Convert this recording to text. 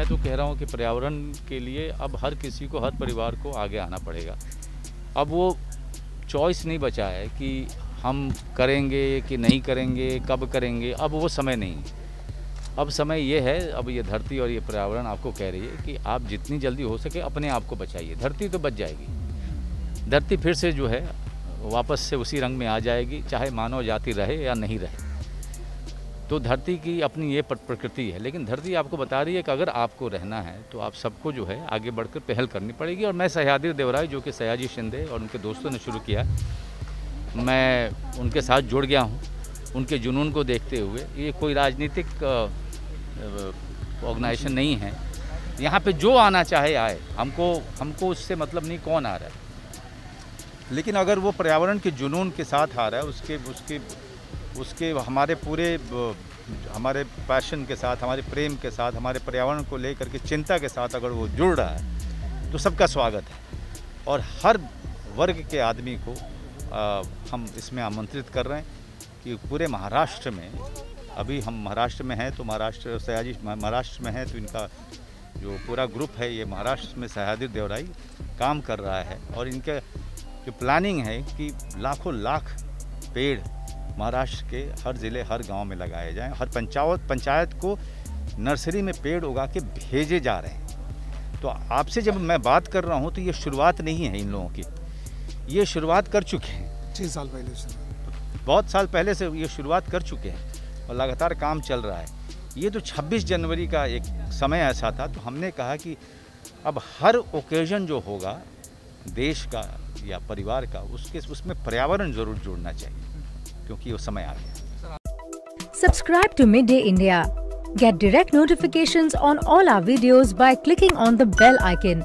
मैं तो कह रहा हूँ कि पर्यावरण के लिए अब हर किसी को, हर परिवार को आगे आना पड़ेगा। अब वो चॉइस नहीं बचा है कि हम करेंगे कि नहीं करेंगे, कब करेंगे, अब वो समय नहीं। अब समय ये है, अब ये धरती और ये पर्यावरण आपको कह रही है कि आप जितनी जल्दी हो सके अपने आप को बचाइए। धरती तो बच जाएगी, धरती फिर से जो है वापस से उसी रंग में आ जाएगी, चाहे मानव जाति रहे या नहीं रहे। तो धरती की अपनी ये प्रकृति है, लेकिन धरती आपको बता रही है कि अगर आपको रहना है तो आप सबको जो है आगे बढ़कर पहल करनी पड़ेगी। और मैं सयाद्री देवराई, जो कि सयाजी शिंदे और उनके दोस्तों ने शुरू किया, मैं उनके साथ जुड़ गया हूँ। उनके जुनून को देखते हुए, ये कोई राजनीतिक ऑर्गेनाइजेशन नहीं है, यहाँ पे जो आना चाहे आए, हमको उससे मतलब नहीं कौन आ रहा है। लेकिन अगर वो पर्यावरण के जुनून के साथ आ रहा है, उसके हमारे पैशन के साथ, हमारे प्रेम के साथ, हमारे पर्यावरण को लेकर के चिंता के साथ अगर वो जुड़ रहा है तो सबका स्वागत है। और हर वर्ग के आदमी को हम इसमें आमंत्रित कर रहे हैं कि पूरे महाराष्ट्र में, अभी हम महाराष्ट्र में हैं तो महाराष्ट्र सयाजी महाराष्ट्र में है, तो इनका जो पूरा ग्रुप है ये महाराष्ट्र में सयादी देवराई काम कर रहा है। और इनका जो प्लानिंग है कि लाखों लाख पेड़ महाराष्ट्र के हर ज़िले, हर गांव में लगाए जाएं। हर पंचायत को नर्सरी में पेड़ उगा के भेजे जा रहे हैं। तो आपसे जब मैं बात कर रहा हूँ तो ये शुरुआत नहीं है इन लोगों की, ये शुरुआत कर चुके हैं 6 साल पहले से, बहुत साल पहले से ये शुरुआत कर चुके हैं और लगातार काम चल रहा है। ये तो 26 जनवरी का एक समय ऐसा था, तो हमने कहा कि अब हर ओकेजन जो होगा देश का या परिवार का, उसमें पर्यावरण जरूर जुड़ना चाहिए, क्योंकि वो समय आ गया। Subscribe to mid day India, get direct notifications on all our videos by clicking on the bell icon.